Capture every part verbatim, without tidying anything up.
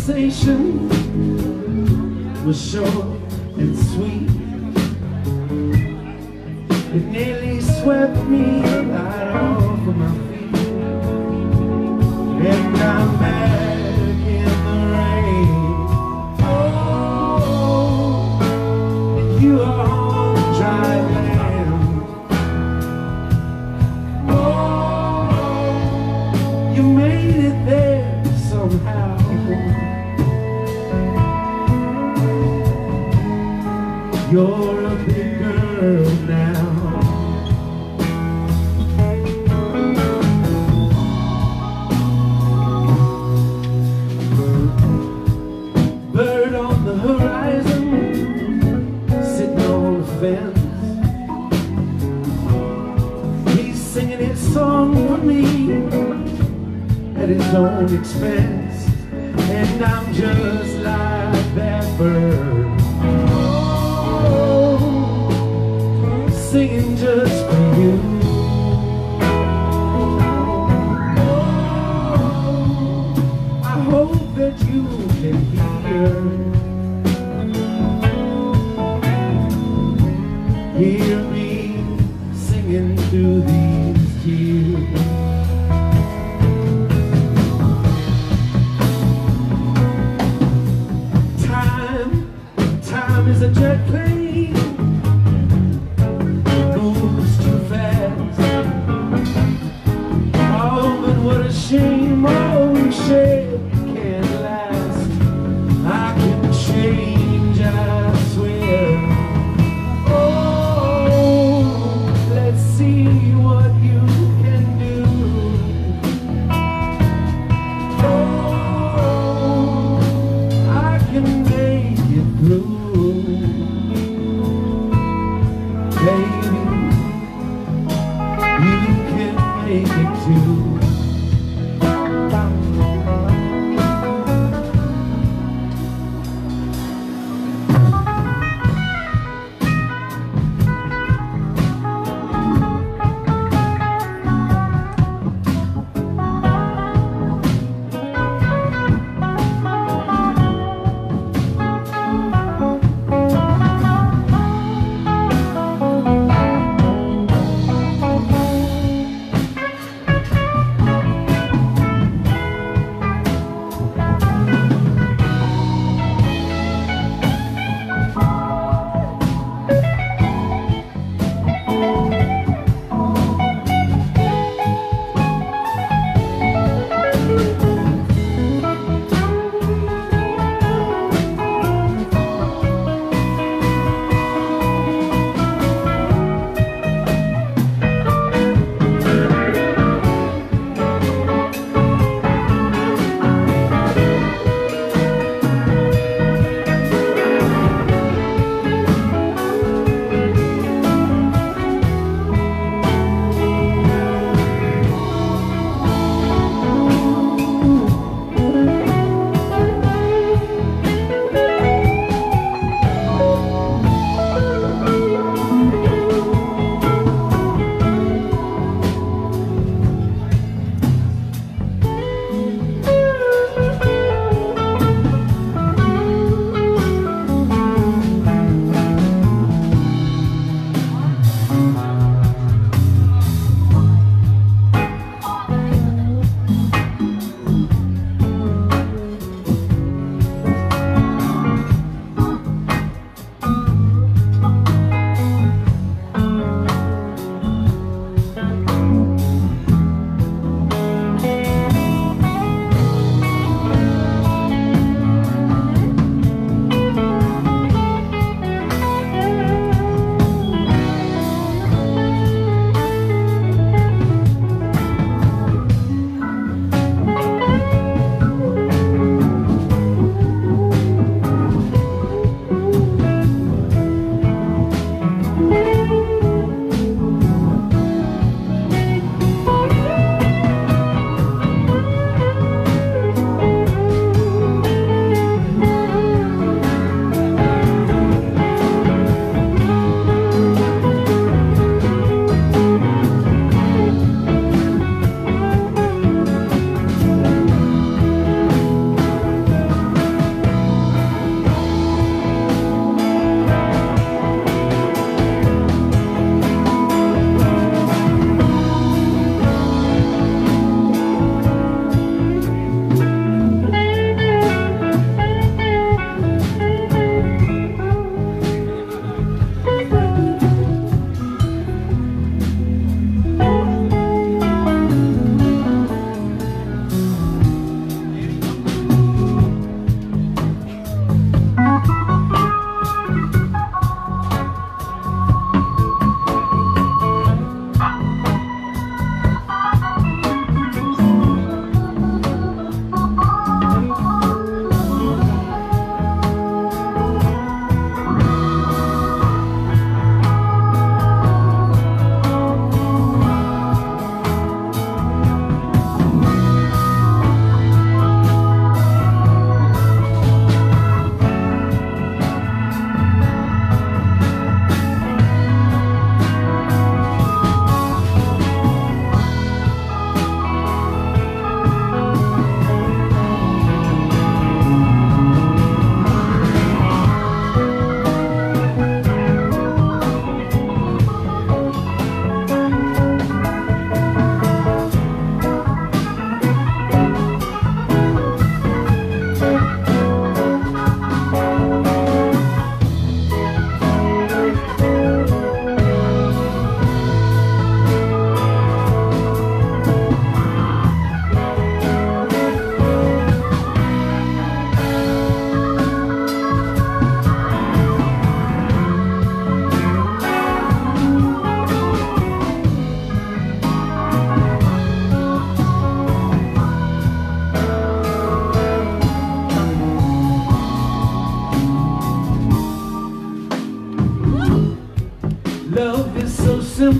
conversation was short and sweet. It nearly swept me right off of my feet. And I'm back in the rain. Oh, and you are on dry land. Oh, you made it there somehow. You're a big girl now. Bird on the horizon, sitting on the fence. He's singing his song for me at his own expense. And I'm just like that bird, singing just for you. Oh, I hope that you can hear, hear me singing through these tears. Time, time is a jet plane. Shame, oh, shame can't last. I can change, I swear. Oh, let's see what you can do. Oh, I can make it through. Baby, you can make it too.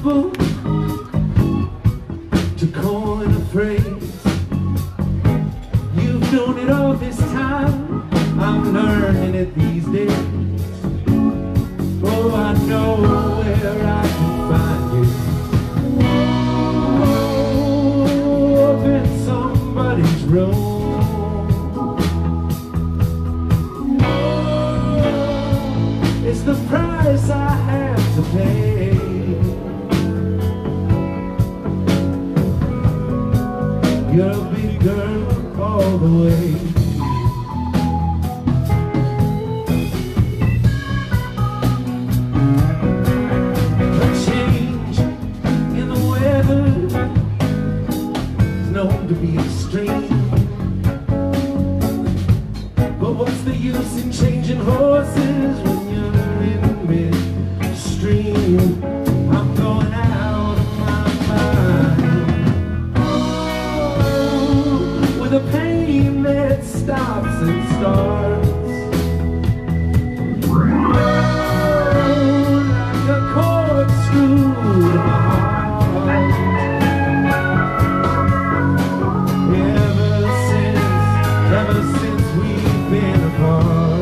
impossible to coin a phrase. You've known it all this time, I'm learning it these days. Oh, I know where I can find you. Oh, up in somebody's room. It's the price I have to pay. You're a big girl all the way. A change in the weather is known to be extreme, but what's the use in changing horses when you're midstream? I'm going out of my mind. Oh, with a pain that stops and starts. Oh, like a corkscrew in my heart. Ever since, ever since we've been apart.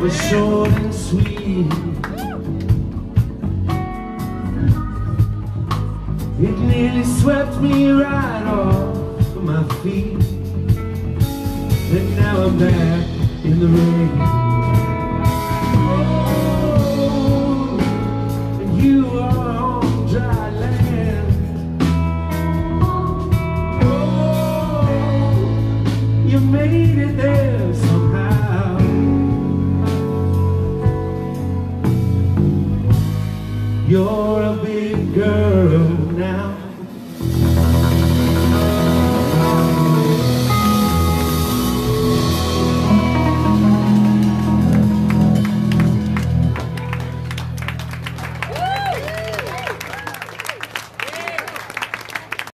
Was short and sweet. It nearly swept me right off of my feet, and now I'm back in the rain. Oh, and you are on dry land. Oh, you made it there somehow. You're a big girl.